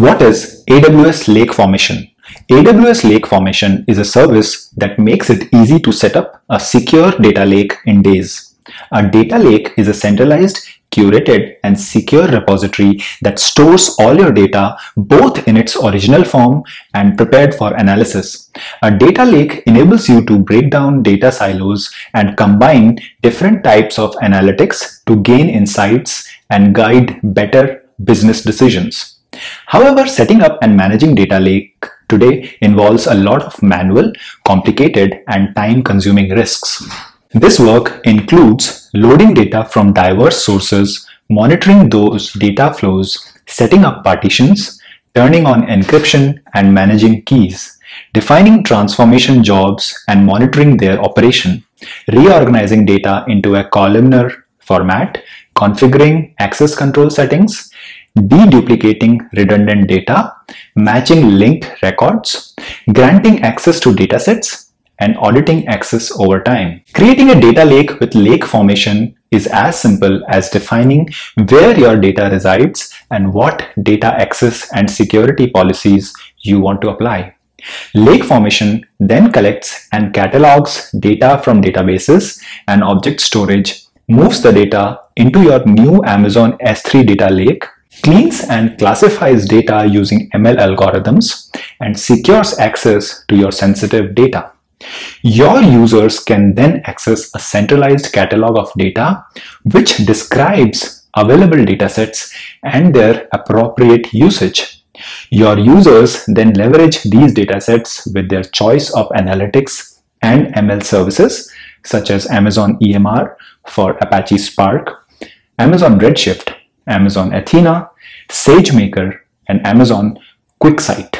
What is AWS Lake Formation? AWS Lake Formation is a service that makes it easy to set up a secure data lake in days. A data lake is a centralized, curated, and secure repository that stores all your data both in its original form and prepared for analysis. A data lake enables you to break down data silos and combine different types of analytics to gain insights and guide better business decisions. However, setting up and managing data lake today involves a lot of manual, complicated, and time-consuming risks. This work includes loading data from diverse sources, monitoring those data flows, setting up partitions, turning on encryption and managing keys, defining transformation jobs and monitoring their operation, reorganizing data into a columnar format, configuring access control settings, deduplicating redundant data, matching linked records, granting access to datasets, and auditing access over time. Creating a data lake with lake formation is as simple as defining where your data resides and what data access and security policies you want to apply. Lake formation then collects and catalogs data from databases and object storage, moves the data into your new Amazon S3 data lake, cleans and classifies data using ML algorithms, and secures access to your sensitive data. Your users can then access a centralized catalog of data which describes available datasets and their appropriate usage. Your users then leverage these datasets with their choice of analytics and ML services such as Amazon EMR for Apache Spark, Amazon Redshift, Amazon Athena, SageMaker, and Amazon QuickSight.